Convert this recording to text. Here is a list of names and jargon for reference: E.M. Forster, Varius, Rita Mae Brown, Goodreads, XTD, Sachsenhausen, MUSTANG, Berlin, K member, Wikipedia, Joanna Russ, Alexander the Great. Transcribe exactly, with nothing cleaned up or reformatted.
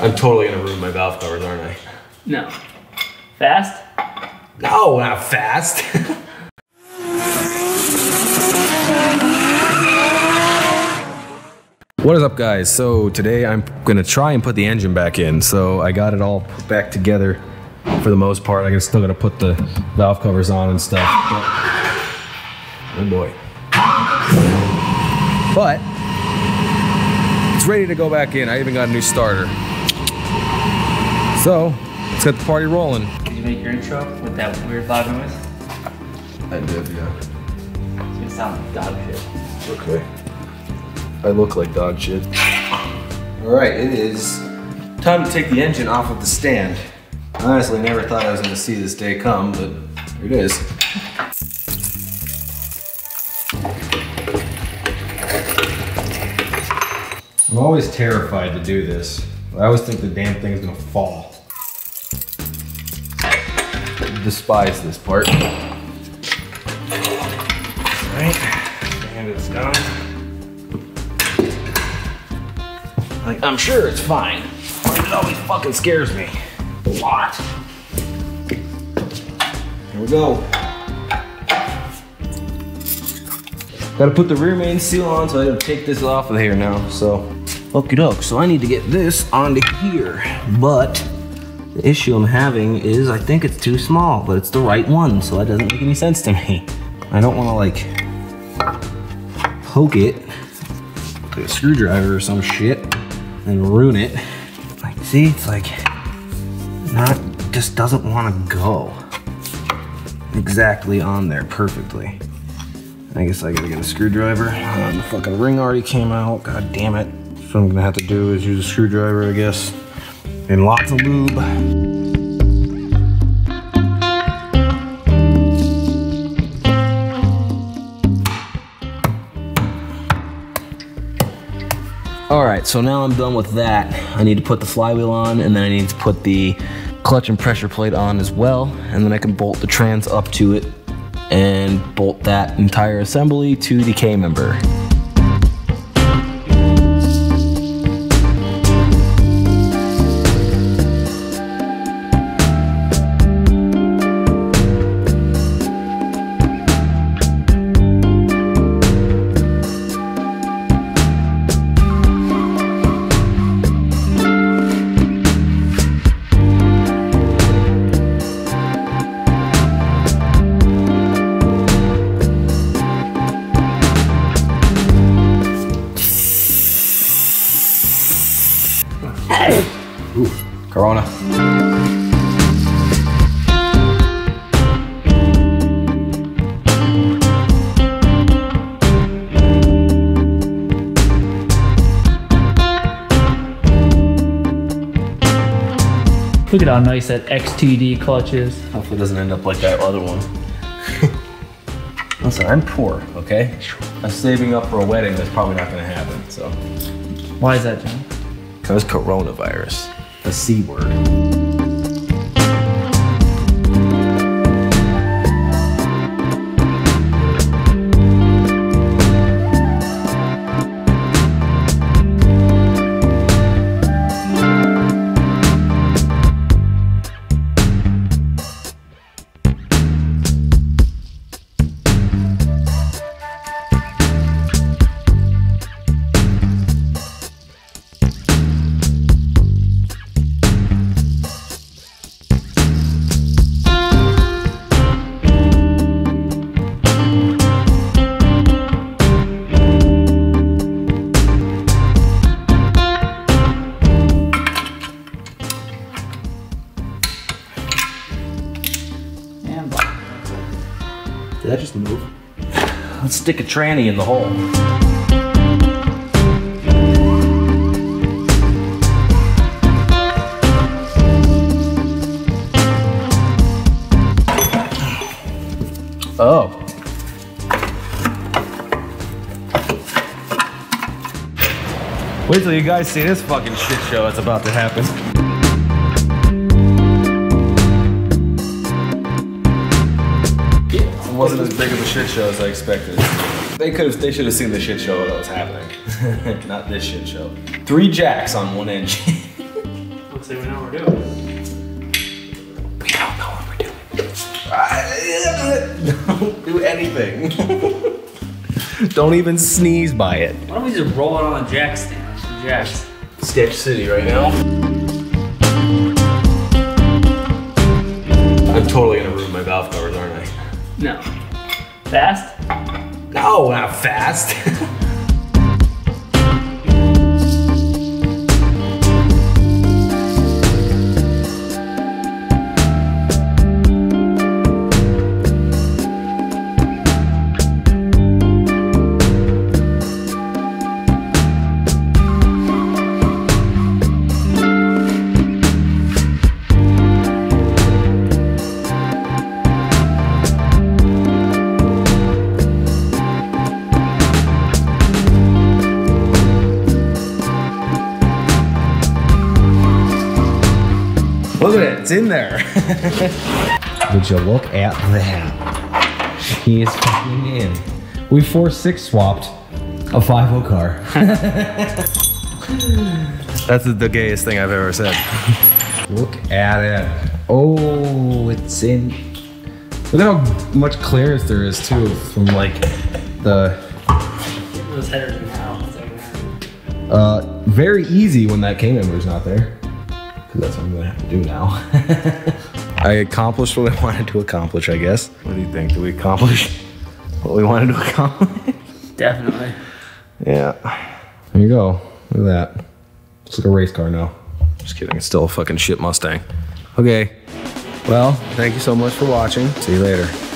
I'm totally gonna ruin my valve covers, aren't I? No. Fast? No, not fast. What is up, guys? So today I'm gonna try and put the engine back in. So I got it all put back together for the most part. I'm still gonna put the valve covers on and stuff. But, oh boy. But it's ready to go back in. I even got a new starter. So let's get the party rolling. Did you make your intro with that weird vibe noise? I did, yeah. It's gonna sound dog shit. Okay. I look like dog shit. All right, it is time to take the engine off of the stand. I honestly never thought I was gonna see this day come, but here it is. I'm always terrified to do this. I always think the damn thing's gonna fall. I despise this part. All right, and it's done. Like, I'm sure it's fine. It always fucking scares me. A lot. Here we go. Gotta put the rear main seal on, so I gotta take this off of here now. So, okie doke. So I need to get this onto here. But the issue I'm having is I think it's too small, but it's the right one, so that doesn't make any sense to me. I don't wanna like poke it with a screwdriver or some shit and ruin it. Like, see, it's like not, just doesn't want to go exactly on there perfectly. I guess I gotta get a screwdriver. Uh, the fucking ring already came out, god damn it. So I'm gonna have to do is use a screwdriver, I guess, and lots of lube. All right, so now I'm done with that. I need to put the flywheel on, and then I need to put the clutch and pressure plate on as well, and then I can bolt the trans up to it and bolt that entire assembly to the K member. Ooh, Corona. Look at how nice that X T D clutch is. Hopefully it doesn't end up like that other one. Listen, I'm poor, okay? I'm saving up for a wedding that's probably not gonna happen, so. Why is that, John? Because coronavirus. The C word. Did that just move? Let's stick a tranny in the hole. Oh. Wait till you guys see this fucking shit show that's about to happen. It wasn't as big of a shit show as I expected. They could have, they should have seen the shit show that was happening. Not this shit show. Three jacks on one engine. Let's say we know what we're doing. We don't know what we're doing. Don't do anything. Don't even sneeze by it. Why don't we just roll it on a jack stand? Jacks. Sketch City right now. I'm totally gonna ruin my valve covers, aren't I? No. Fast? No, not fast. Look at it, it's in there. Would you look at that? She is fucking in. We four six swapped a five oh car. That's the gayest thing I've ever said. Look at it. Oh, it's in. Look at how much clearance there is too from like the... Get those headers in the house. Uh, very easy when that K member's not there. That's what I'm gonna have to do now. I accomplished what I wanted to accomplish, I guess. What do you think? Did we accomplish what we wanted to accomplish? Definitely. Yeah. There you go. Look at that. It's like a race car now. Just kidding. It's still a fucking shit Mustang. Okay. Well, thank you so much for watching. See you later.